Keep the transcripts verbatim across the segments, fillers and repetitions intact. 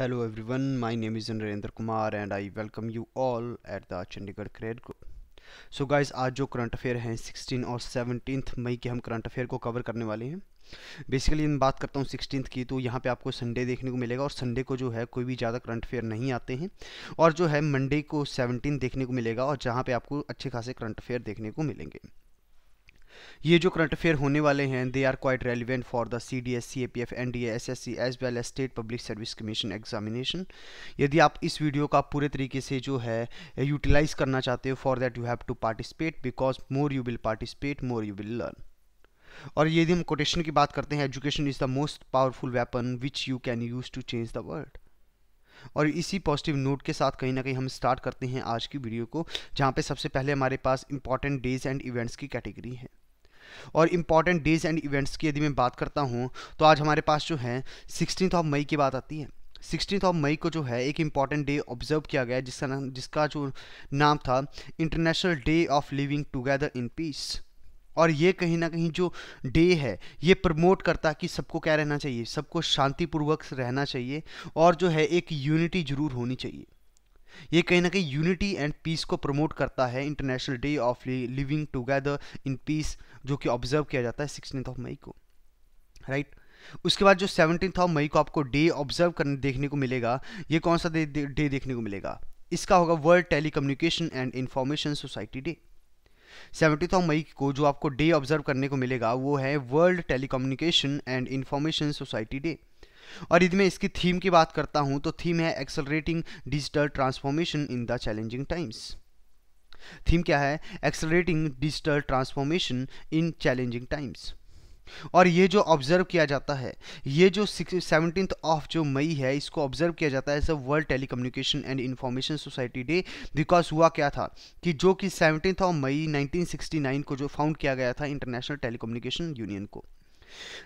Hello everyone, my name is Narendra Kumar and I welcome you all at the Chandigarh Credit Group. So guys, आज जो current affair हैं सोलह और सत्रह मई के हम करंट अफेयर को कवर करने वाले हैं. बेसिकली मैं बात करता हूँ सोलह की, तो यहाँ पे आपको संडे देखने को मिलेगा और संडे को जो है कोई भी ज़्यादा करंट अफेयर नहीं आते हैं, और जो है मंडे को सत्रह देखने को मिलेगा और जहाँ पे आपको अच्छे खासे करंट अफेयर देखने को मिलेंगे. ये जो करंट अफेयर होने वाले हैं they are quite relevant for the C D S C A P F N D A S S C as well as state public service commission examination. यदि आप इस वीडियो का पूरे तरीके से जो है यूटिलाइज करना चाहते हो, for that you have to participate, because more you will participate more you will learn. और यदि हम कोटेशन की बात करते हैं, education is the most powerful weapon which you can use to change the world. और इसी पॉजिटिव नोट के साथ कहीं ना कहीं हम स्टार्ट करते हैं आज की वीडियो को, जहाँ पे सबसे पहले हमारे पास इंपॉर्टेंट डेज एंड इवेंट्स की कैटेगरी है. और इम्पॉर्टेंट डेज एंड इवेंट्स की यदि मैं बात करता हूँ तो आज हमारे पास जो है सिक्सटीन ऑफ मई की बात आती है. सिक्सटीन ऑफ मई को जो है एक इम्पॉर्टेंट डे ऑब्जर्व किया गया जिसका नाम जिसका जो नाम था international day of living together in peace. और ये कहीं ना कहीं जो डे है ये प्रमोट करता है कि सबको क्या रहना चाहिए, सबको शांतिपूर्वक रहना चाहिए और जो है एक यूनिटी जरूर होनी चाहिए. ये कहीं ना कहीं यूनिटी एंड पीस को प्रमोट करता है international day of living together in peace, जो कि ऑब्जर्व किया जाता है सिक्सटीन ऑफ मई को, राइट right? उसके बाद जो सेवनटीन ऑफ मई को आपको डे ऑब्जर्व करने देखने को मिलेगा. ये कौन सा डे दे, दे, देखने को मिलेगा? इसका होगा world telecommunication and information society day. Seventeen of May को जो आपको डे ऑब्जर्व करने को मिलेगा वो है world telecommunication and information society day. और यदि मैं इसकी थीम की बात करता हूं तो थीम है accelerating digital transformation in the challenging times. Theme क्या है? Accelerating digital transformation in challenging times. और ये जो ऑब्जर्व किया जाता है, ये जो सेवनटीन ऑफ जो मई है इसको ऑब्जर्व किया जाता है as a world telecommunication and information society day, because हुआ क्या था कि जो कि seventeen of May nineteen sixty nine को जो फाउंड किया गया था इंटरनेशनल टेलीकम्युनिकेशन यूनियन को.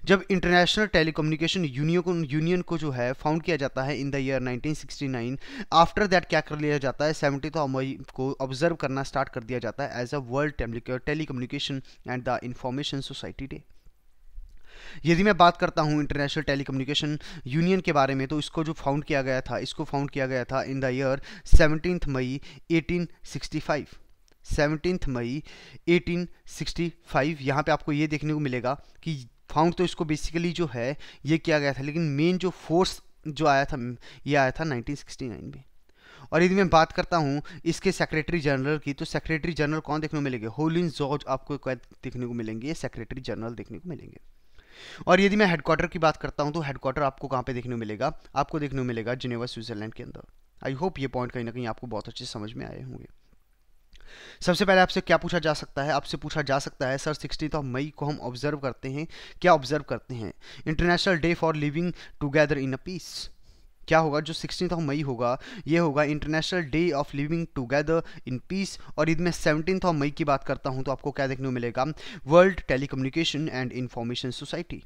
जब इंटरनेशनल टेलीकम्युनिकेशन यूनियन यूनियन को जो है फाउंड किया जाता है in the year nineteen sixty nine, after that क्या कर लिया जाता है, सेवनटीन ऑफ मई को ऑब्जर्व करना स्टार्ट कर दिया जाता है as a world telecommunication and the information society day. यदि मैं बात करता हूं इंटरनेशनल टेलीकम्युनिकेशन यूनियन के बारे में, तो इसको जो फाउंड किया गया था इसको फाउंड किया गया था in the year seventeen May eighteen sixty five. Seventeen May eighteen sixty five यहाँ पे आपको ये देखने को मिलेगा कि फाउंड तो इसको बेसिकली जो है ये किया गया था, लेकिन मेन जो फोर्स जो आया था ये आया था नाइनटीन सिक्सटी नाइन में. और यदि मैं बात करता हूँ इसके सेक्रेटरी जनरल की, तो सेक्रेटरी जनरल कौन देखने को मिलेंगे? होलिन जॉर्ज आपको देखने को मिलेंगे, सेक्रेटरी जनरल देखने को मिलेंगे. और यदि मैं हेडक्वार्टर की बात करता हूँ तो हेडक्वार्टर आपको कहाँ पे देखने को मिलेगा? आपको देखने को मिलेगा जिनेवा, स्विट्जरलैंड के अंदर. आई होप ये पॉइंट कहीं ना कहीं आपको बहुत अच्छे समझ में आए होंगे. सबसे पहले आपसे क्या पूछा जा सकता है? आपसे पूछा जा सकता है सर सिक्सटीन ऑफ मई को हम ऑब्जर्व करते हैं, क्या ऑब्जर्व करते हैं? International day for living together in a peace. क्या होगा जो सिक्सटीन ऑफ मई होगा? ये होगा international day of living together in peace. और यदि मैं सेवनटीन ऑफ मई की बात करता हूं तो आपको क्या देखने को मिलेगा? World telecommunication and information society.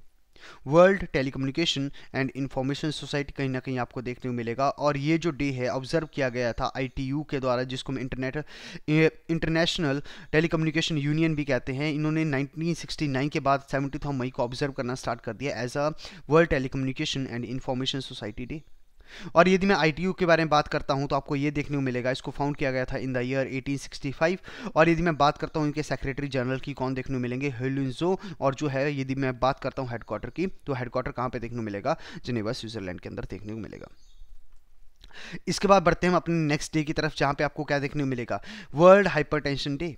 World telecommunication and information society कहीं ना कहीं आपको देखने को मिलेगा. और ये जो डे है ऑब्जर्व किया गया था आईटीयू के द्वारा, जिसको हम इंटरनेट इंटरनेशनल टेलीकम्युनिकेशन यूनियन भी कहते हैं. इन्होंने नाइनटीन सिक्सटी नाइन के बाद सेवनटीन ऑफ मई को ऑब्जर्व करना स्टार्ट कर दिया as a world telecommunication and information society day. और यदि मैं आईटीयू के बारे में बात करता हूं तो आपको ये देखने को मिलेगा, इसको फाउंड किया गया था in the year eighteen sixty five. और यदि मैं बात करता हूं इनके सेक्रेटरी जनरल की, कौन देखने को मिलेंगे? हेलुंजो. और जो है यदि मैं बात करता हूं हेडक्वार्टर की, तो हेडक्वार्टर कहां पे देखने को मिलेगा? जिनेवा, स्विट्जरलैंड के अंदर देखने को मिलेगा. इसके बाद बढ़ते हैं हम अपने नेक्स्ट डे की तरफ, जहां पे आपको क्या देखने को मिलेगा? World hypertension day.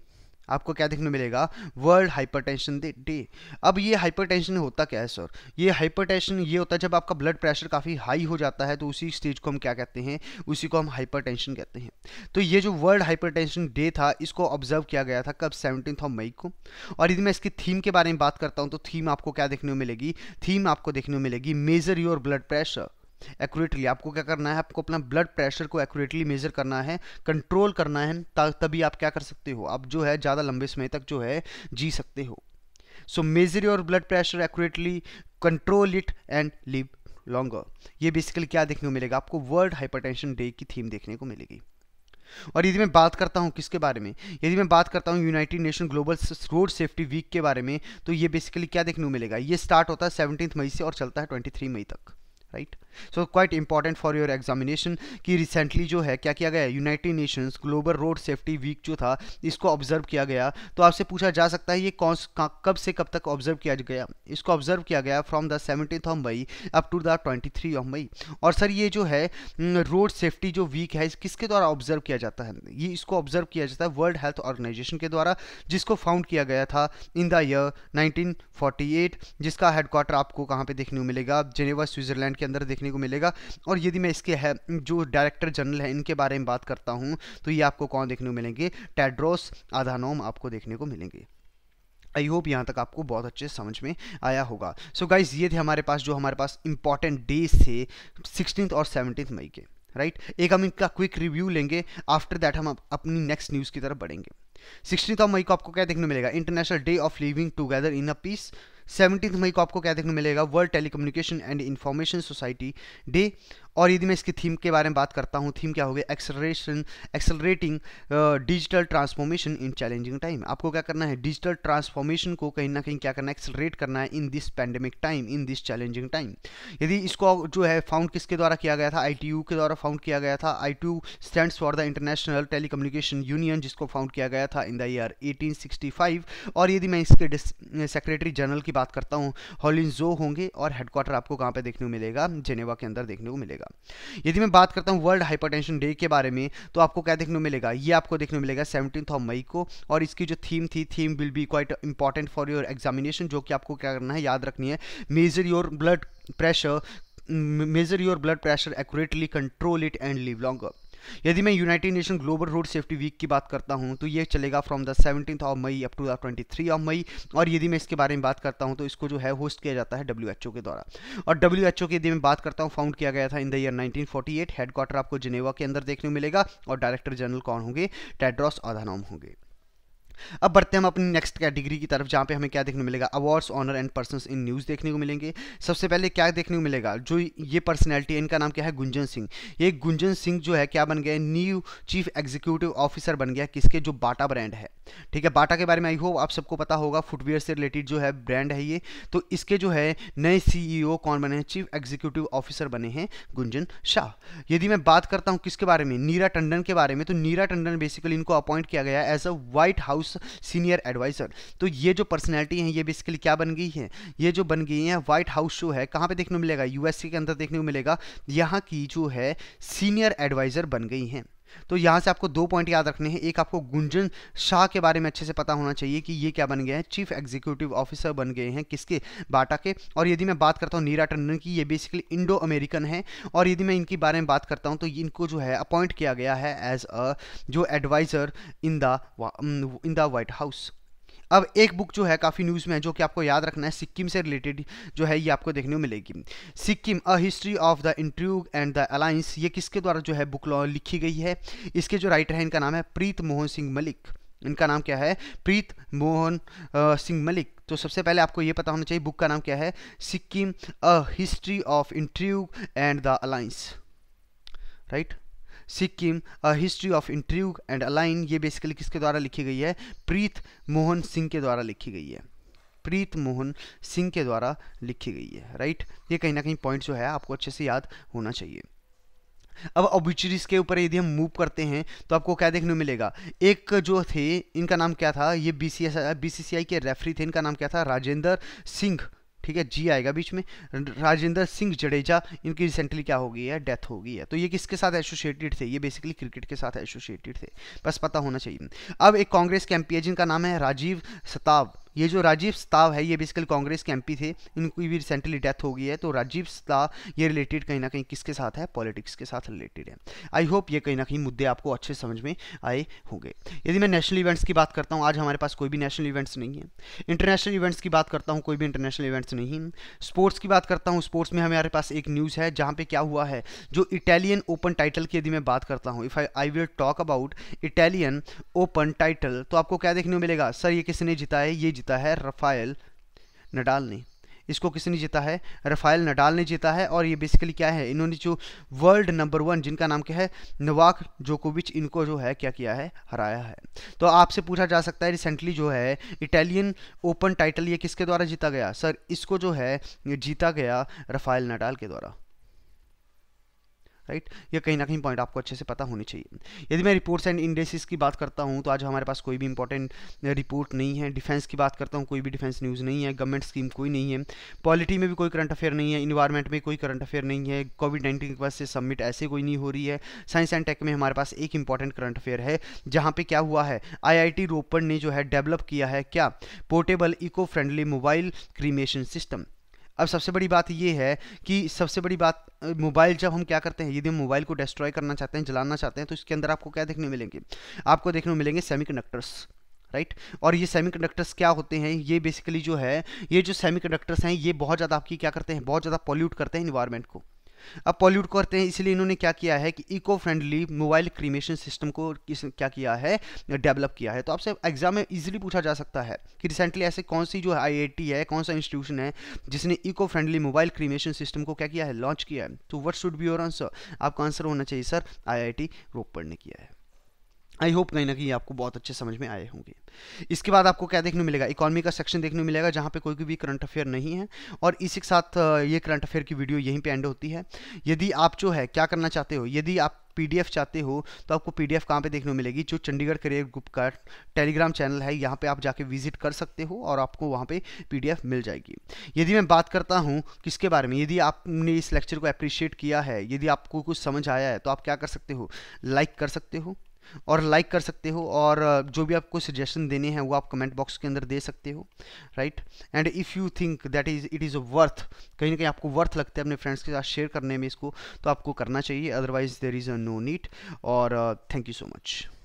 आपको क्या देखने मिलेगा? World hypertension day. अब ये हाइपरटेंशन होता क्या है सर? ये हाइपरटेंशन ये होता है जब आपका ब्लड प्रेशर काफ़ी हाई हो जाता है, तो उसी स्टेज को हम क्या कहते हैं? उसी को हम हाइपरटेंशन कहते हैं. तो ये जो वर्ल्ड हाइपरटेंशन डे था इसको ऑब्जर्व किया गया था कब? सेवनटीन ऑफ मई को. और यदि मैं इसकी थीम के बारे में बात करता हूँ तो थीम आपको क्या देखने को मिलेगी? थीम आपको देखने को मिलेगी measure your blood pressure accurately. आपको क्या करना है? आपको अपना ब्लड प्रेशर को एक्यूरेटली मेजर करना है, कंट्रोल करना है, तभी आप क्या कर सकते हो, आप जो है ज़्यादा लंबे समय तक जो है जी सकते हो. So measure your blood pressure accurately, control it and live longer. ये बेसिकली क्या देखने को मिलेगा? आपको वर्ल्ड हाइपरटेंशन डे की थीम देखने को मिलेगी. और यदि मैं बात करता हूँ किसके बारे में? यदि मैं बात करता हूँ united nation global road safety week के बारे में, तो ये बेसिकली क्या देखने को मिलेगा? ये स्टार्ट होता है सेवनटीन मई से और चलता है ट्वेंटी थ्री मई तक, right. So quite important for your examination कि रिसेंटली जो है क्या किया गया, united nations global road safety week जो था इसको ऑब्जर्व किया गया. तो आपसे पूछा जा सकता है ये कौन कब से कब तक ऑब्जर्व किया गया. इसको ऑब्जर्व किया गया from the seventeen of May up to the twenty three of May. और सर ये जो है रोड सेफ्टी जो वीक है किसके द्वारा ऑब्जर्व किया जाता है, ये इसको ऑब्जर्व किया जाता है वर्ल्ड हेल्थ ऑर्गेनाइजेशन के द्वारा, जिसको फाउंड किया गया था in the year nineteen forty eight, जिसका हेडक्वार्टर आपको कहाँ पे देखने को मिलेगा, जिनेवा स्विट्जरलैंड के अंदर देखने को मिलेगा. और यदि मैं इसके है जो डायरेक्टर जनरल है इनके बारे में बात करता हूँ तो ये आपको कौन देखने को मिलेंगे, टेड्रोस आधानोम आपको देखने को मिलेंगे. आई होप यहाँ तक आपको बहुत अच्छे समझ में आया होगा. सो so गाइज ये थे हमारे पास जो हमारे पास इंपॉर्टेंट डेज थे सिक्सटीन और सेवनटीन मई के, राइट right? एक हम इनका क्विक रिव्यू लेंगे, आफ्टर दैट हम अपनी नेक्स्ट न्यूज़ की तरफ बढ़ेंगे. सिक्सटीन मई को आपको क्या देखने मिलेगा, international day of living together in a peace. Seventeen मई को आपको क्या देखने मिलेगा, world telecommunication and information society day. और यदि मैं इसकी थीम के बारे में बात करता हूँ, थीम क्या होगी, acceleration accelerating digital transformation in challenging time. आपको क्या करना है, डिजिटल ट्रांसफॉर्मेशन को कहीं ना कहीं क्या करना है, एक्सेलरेट करना है in this pandemic time, in this challenging time. यदि इसको जो है फाउंड किसके द्वारा किया गया था, आई टी यू के द्वारा फाउंड किया गया था. I T U stands for the international telecommunication union, जिसको फाउंड किया गया था in the year eighteen sixty five. और यदि मैं इसके सेक्रेटरी जनरल की बात करता हूँ, हॉलिन जो होंगे, और हेडक्वार्टर आपको कहाँ पे देखने को मिलेगा, जिनेवा के अंदर देखने को मिलेगा. यदि मैं बात करता हूं वर्ल्ड हाइपरटेंशन डे के बारे में तो आपको क्या देखने को मिलेगा, ये आपको देखने को मिलेगा सेवनटीन ऑफ मई को. और इसकी जो थीम थी, theme will be quite important for your examination, जो कि आपको क्या करना है, याद रखनी है, measure your blood pressure measure your blood pressure accurately, control it and live longer. यदि मैं united nation global road safety week की बात करता हूं तो ये चलेगा from the seventeen of May up to the twenty three of May. और यदि मैं इसके बारे में बात करता हूं तो इसको जो है होस्ट किया जाता है डब्ल्यू एच ओ के द्वारा. और डब्ल्यू एच ओ की यदि मैं बात करता हूं, फाउंड किया गया था in the year nineteen forty eight. Headquarter आपको जिनेवा के अंदर देखने को मिलेगा और डायरेक्टर जनरल कौन होंगे, टेड्रोस आधानोम होंगे. अब बढ़ते हैं हम अपनी नेक्स्ट कैटेगरी की तरफ, जहाँ पे हमें क्या देखने को मिलेगा, awards, honour and persons in news देखने को मिलेंगे. सबसे पहले क्या देखने को मिलेगा, जो ये पर्सनैलिटी है इनका नाम क्या है, गुंजन सिंह. ये गुंजन सिंह जो है क्या बन गए, न्यू चीफ एग्जीक्यूटिव ऑफिसर बन गया किसके, जो बाटा ब्रांड है. ठीक है, बाटा के बारे में आई होप आप सबको पता होगा, फुटवेयर से रिलेटेड जो है ब्रांड है ये. तो इसके जो है नए सीईओ कौन बने हैं, चीफ एग्जीक्यूटिव ऑफिसर बने हैं गुंजन शाह. यदि मैं बात करता हूँ किसके बारे में, नीरा टंडन के बारे में, तो नीरा टंडन बेसिकली इनको अपॉइंट किया गया as a white house senior adviser. तो ये जो पर्सनैलिटी है ये बेसिकली क्या बन गई है, ये जो बन गई है व्हाइट हाउस जो है कहां पे देखने को मिलेगा, यूएसए के अंदर देखने को मिलेगा, यहां की जो है सीनियर एडवाइजर बन गई हैं. तो यहाँ से आपको दो पॉइंट याद रखने हैं, एक आपको गुंजन शाह के बारे में अच्छे से पता होना चाहिए कि ये क्या बन गए हैं, चीफ एग्जीक्यूटिव ऑफिसर बन गए हैं किसके, बाटा के. और यदि मैं बात करता हूँ नीरा टंडन की, ये बेसिकली इंडो अमेरिकन है. और यदि मैं इनके बारे में बात करता हूँ तो इनको जो है अपॉइंट किया गया है एज अ जो adviser in the in the white house. अब एक बुक जो है काफ़ी न्यूज़ में है जो कि आपको याद रखना है, सिक्किम से रिलेटेड जो है ये आपको देखने को मिलेगी, Sikkim a history of the intrigue and the alliance. ये किसके द्वारा जो है बुक लिखी गई है, इसके जो राइटर है इनका नाम है प्रीत मोहन सिंह मलिक. इनका नाम क्या है, प्रीत मोहन सिंह मलिक. तो सबसे पहले आपको ये पता होना चाहिए बुक का नाम क्या है, Sikkim a history of intrigue and the alliance, right. Sikkim a history of intrigue and align ये बेसिकली किसके द्वारा लिखी गई है, प्रीत मोहन सिंह के द्वारा लिखी गई है, प्रीत मोहन सिंह के द्वारा लिखी गई है, राइट. ये कहीं ना कहीं पॉइंट जो है आपको अच्छे से याद होना चाहिए. अब ऑब्यूचरीज के ऊपर यदि हम मूव करते हैं तो आपको क्या देखने मिलेगा, एक जो थे इनका नाम क्या था, ये बीसीसीआई बीसीसीआई के रेफरी थे, इनका नाम क्या था, राजेंद्र सिंह. ठीक है, जी आएगा बीच में, राजेंद्र सिंह जडेजा. इनकी रिसेंटली क्या हो गई है, डेथ हो गई है. तो ये किसके साथ एसोसिएटेड थे, ये बेसिकली क्रिकेट के साथ एसोसिएटेड थे, बस पता होना चाहिए. अब एक कांग्रेस के एमपी है जिनका नाम है राजीव सताव. ये जो राजीव सताव है ये बेसिकली कांग्रेस के एमपी थे, इनकी भी रिसेंटली डेथ हो गई है. तो राजीव सताव ये रिलेटेड कहीं ना कहीं किसके साथ है, पॉलिटिक्स के साथ रिलेटेड है. आई होप ये कहीं ना कहीं मुद्दे आपको अच्छे समझ में आए होंगे. यदि मैं नेशनल इवेंट्स की बात करता हूँ, आज हमारे पास कोई भी नेशनल इवेंट्स नहीं है. इंटरनेशनल इवेंट्स की बात करता हूँ, कोई भी इंटरनेशनल इवेंट्स नहीं है. स्पोर्ट्स की बात करता हूँ, स्पोर्ट्स में हमारे पास एक न्यूज़ है जहाँ पर क्या हुआ है, जो इटालियन ओपन टाइटल की यदि मैं बात करता हूँ, if I I will talk about Italian open title, तो आपको क्या देखने को मिलेगा, सर ये किसने जीता है, ये जीता है राफेल नडाल ने. इसको किसने जीता है, राफेल नडाल ने जीता है. और ये बेसिकली क्या है, इन्होंने जो वर्ल्ड नंबर वन जिनका नाम क्या है नोवाक जोकोविच, इनको जो है क्या किया है, हराया है. तो आपसे पूछा जा सकता है रिसेंटली जो है इटालियन ओपन टाइटल ये किसके द्वारा जीता गया, सर इसको जो है जीता गया राफेल नडाल के द्वारा. राइट, ये कहीं ना कहीं पॉइंट आपको अच्छे से पता होनी चाहिए। यदि मैं रिपोर्ट्स एंड इंडेक्सेस की बात करता हूँ तो आज हमारे पास कोई भी इंपॉर्टेंट रिपोर्ट नहीं है। डिफेंस की बात करता हूँ, कोई भी डिफेंस न्यूज़ नहीं है। गवर्नमेंट स्कीम कोई नहीं है। पॉलिटी में भी कोई करंट अफेयर नहीं है। इन्वायरमेंट में कोई करंट अफेयर नहीं है। कोविड नाइन्टीन की वजह से सबमिट ऐसे कोई नहीं हो रही है। साइंस एंड टेक में हमारे पास एक इंपॉर्टेंट करंट अफेयर है जहाँ पे क्या हुआ है, आई आई टी रोपर ने जो है डेवलप किया है क्या, portable eco friendly mobile cremation system. अब सबसे बड़ी बात ये है कि सबसे बड़ी बात मोबाइल, जब हम क्या करते हैं, यदि हम मोबाइल को डिस्ट्रॉय करना चाहते हैं, जलाना चाहते हैं, तो इसके अंदर आपको क्या देखने मिलेंगे, आपको देखने मिलेंगे सेमीकंडक्टर्स, राइट। और ये सेमीकंडक्टर्स क्या होते हैं, ये बेसिकली जो है ये जो सेमीकंडक्टर्स हैं ये बहुत ज़्यादा आपकी क्या करते हैं, बहुत ज़्यादा पॉल्यूट करते हैं इन्वायरमेंट को। अब पॉल्यूट करते हैं इसलिए इन्होंने क्या किया है कि eco friendly mobile cremation system को क्या किया है, डेवलप किया है। तो आपसे एग्जाम में इजीली पूछा जा सकता है कि रिसेंटली ऐसे कौन सी जो आईआईटी है, कौन सा इंस्टीट्यूशन है जिसने eco friendly mobile cremation system को क्या किया है, लॉन्च किया है। तो what should be your answer, आपका आंसर होना चाहिए सर आईआईटी रोपड़ ने किया है। आई होप कहीं ना कहीं आपको बहुत अच्छे समझ में आए होंगे। इसके बाद आपको क्या देखने मिलेगा, इकोनॉमी का सेक्शन देखने मिलेगा जहाँ पे कोई भी करंट अफेयर नहीं है। और इसी के साथ ये करंट अफेयर की वीडियो यहीं पे एंड होती है। यदि आप जो है क्या करना चाहते हो, यदि आप पीडीएफ चाहते हो तो आपको पीडीएफ कहाँ पे देखने मिलेगी, जो चंडीगढ़ करियर ग्रुप का टेलीग्राम चैनल है, यहाँ पे आप जाके विजिट कर सकते हो और आपको वहाँ पे पीडीएफ मिल जाएगी। यदि मैं बात करता हूँ किसके बारे में, यदि आपने इस लेक्चर को अप्रिशिएट किया है, यदि आपको कुछ समझ आया है तो आप क्या कर सकते हो, लाइक कर सकते हो और लाइक कर सकते हो और जो भी आपको सजेशन देने हैं वो आप कमेंट बॉक्स के अंदर दे सकते हो, right. And if you think that is it is worth, कहीं ना कहीं आपको वर्थ लगता है अपने फ्रेंड्स के साथ शेयर करने में इसको, तो आपको करना चाहिए, otherwise there is no need. और थैंक यू सो मच।